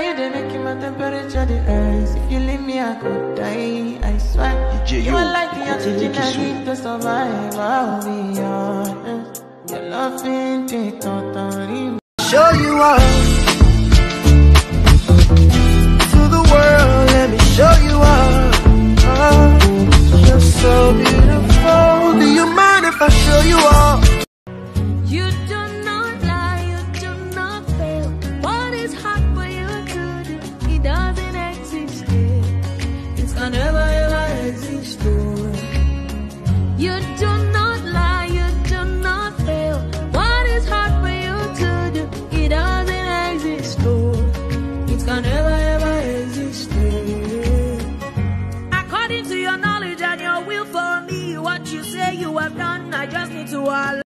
You they making my temperature the rise. If you leave me, I could die. I swear. You are like the oxygen I need to survive. I'll be honest. Your love ain't it totally. Show you up to the world. Let me show you up. Oh, you're so beautiful. Do you mind if I show you up? You don't. You do not lie, you do not fail. What is hard for you to do? It doesn't exist, no. It can never ever exist. According to your knowledge and your will for me, what you say you have done, I just need to allow.